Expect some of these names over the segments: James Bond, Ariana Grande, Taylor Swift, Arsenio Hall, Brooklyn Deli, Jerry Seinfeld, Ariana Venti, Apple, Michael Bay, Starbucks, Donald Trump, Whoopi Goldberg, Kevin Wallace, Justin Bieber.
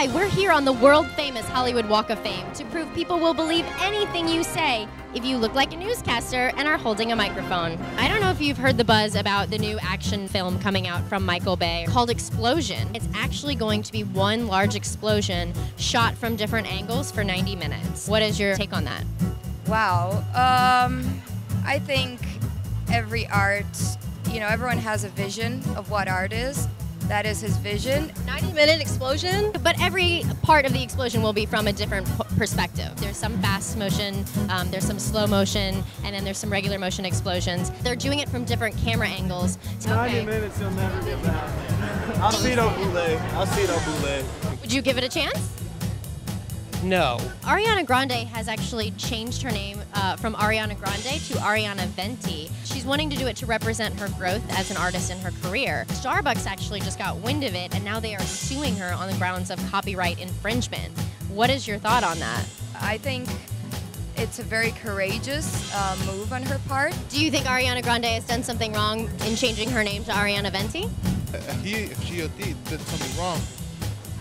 Hi, we're here on the world-famous Hollywood Walk of Fame to prove people will believe anything you say if you look like a newscaster and are holding a microphone. I don't know if you've heard the buzz about the new action film coming out from Michael Bay called Explosion. It's actually going to be one large explosion shot from different angles for 90 minutes. What is your take on that? Wow. I think every art, you know, everyone has a vision of what art is. That is his vision. 90-minute explosion. But every part of the explosion will be from a different perspective. There's some fast motion, there's some slow motion, and then there's some regular motion explosions. They're doing it from different camera angles. 90 minutes, you'll never get that. I'll see no boule. I'll see no boule. Would you give it a chance? No. Ariana Grande has actually changed her name from Ariana Grande to Ariana Venti. She's wanting to do it to represent her growth as an artist in her career. Starbucks actually just got wind of it, and now they are suing her on the grounds of copyright infringement. What is your thought on that? I think it's a very courageous move on her part. Do you think Ariana Grande has done something wrong in changing her name to Ariana Venti? If she did something wrong,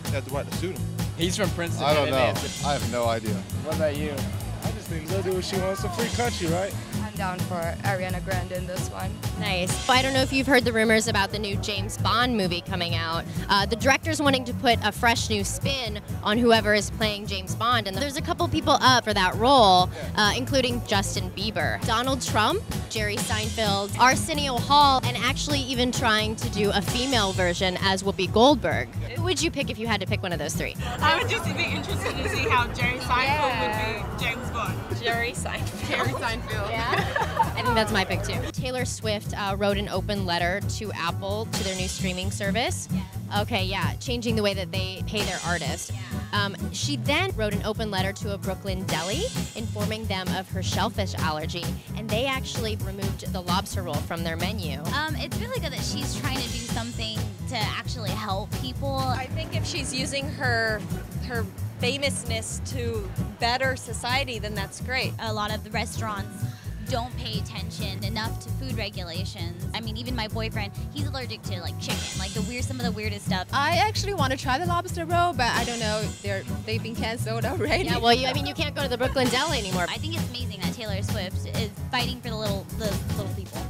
they have the right to sue them. He's from Princeton. I don't know. I have no idea. What about you? I just think they'll do what she wants. It's a free country, right? I'm down for Ariana Grande in this one. Nice. I don't know if you've heard the rumors about the new James Bond movie coming out. The director's wanting to put a fresh new spin on whoever is playing James Bond, and there's a couple people up for that role, including Justin Bieber, Donald Trump, Jerry Seinfeld, Arsenio Hall, and actually even trying to do a female version as Whoopi Goldberg. Who would you pick if you had to pick one of those three? I would just be interested to see how Jerry Seinfeld would be James Bond. Jerry Seinfeld. Jerry Seinfeld. Yeah. I think that's my pick too. Taylor Swift wrote an open letter to Apple, to their new streaming service. Yeah. Okay, yeah, changing the way that they pay their artists. Yeah. She then wrote an open letter to a Brooklyn Deli informing them of her shellfish allergy, and they actually removed the lobster roll from their menu. It's really good that she's trying to do something to actually help people. I think if she's using her famousness to better society, then that's great. A lot of the restaurants don't pay attention enough to food regulations. I mean, even my boyfriend, he's allergic to like chicken, like some of the weirdest stuff. I actually want to try the lobster roll, but I don't know, they've been canceled already. Yeah, well, I mean, you can't go to the Brooklyn Deli anymore. I think it's amazing that Taylor Swift is fighting for the little people.